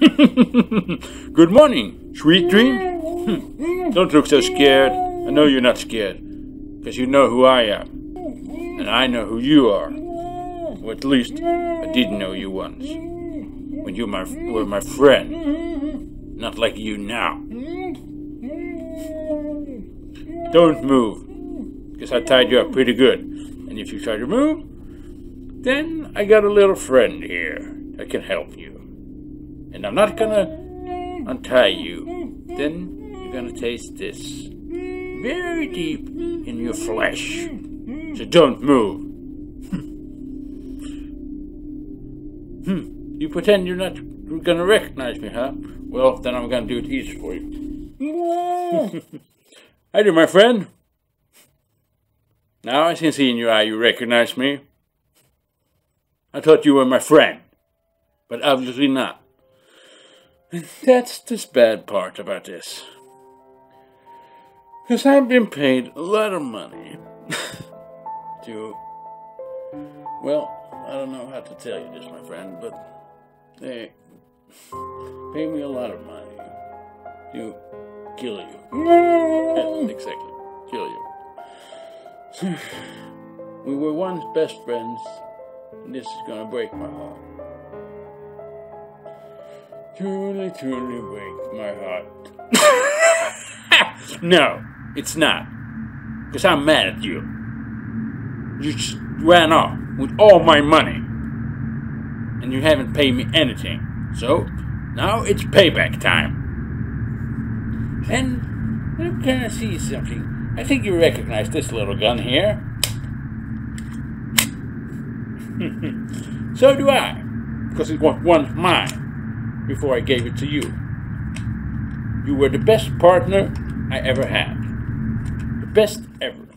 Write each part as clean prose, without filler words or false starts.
Good morning, sweet dream. Don't look so scared. I know you're not scared, because you know who I am. And I know who you are. Or at least, I didn't know you once. When you were my friend. Not like you now. Don't move, because I tied you up pretty good. And if you try to move, then I got a little friend here that can help you. And I'm not gonna untie you. Then you're gonna taste this. Very deep in your flesh. So don't move. You pretend you're not gonna recognize me, huh? Well, then I'm gonna do it easy for you. Hi there, my friend. Now, I can see in your eye you recognize me. I thought you were my friend, but obviously not. And that's this bad part about this. Because I've been paid a lot of money to, well, I don't know how to tell you this, my friend, but they pay me a lot of money to kill you. No. Yeah, exactly, kill you. We were once best friends, and this is gonna break my heart. Truly, truly break my heart. No. It's not. Because I'm mad at you. You just ran off with all my money. And you haven't paid me anything. So, now it's payback time. And I'm gonna see something. I think you recognize this little gun here. So do I. Because it was once mine. Before I gave it to you. You were the best partner I ever had. The best ever.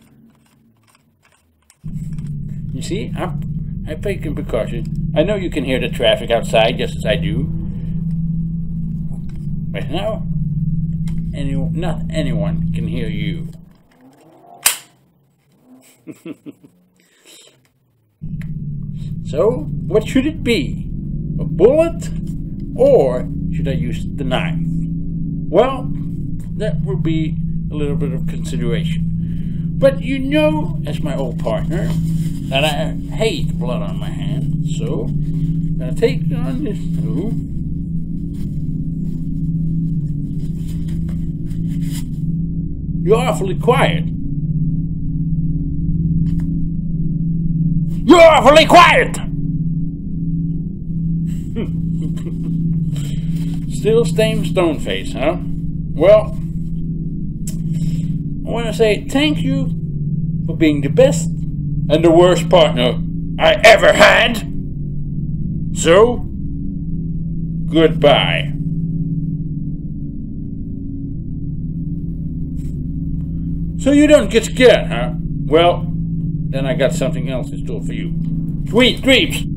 You see, I take in precaution. I know you can hear the traffic outside just as I do. But now, not anyone can hear you. So, what should it be? A bullet? Or should I use the knife? Well, that would be a little bit of consideration. But you know, as my old partner, that I hate blood on my hands. So, I'm going to take on this too. You're awfully quiet. You're awfully quiet! Still same stone face, huh? Well, I want to say thank you for being the best and the worst partner I ever had. So, goodbye. So you don't get scared, huh? Well, then I got something else in store for you. Sweet dreams!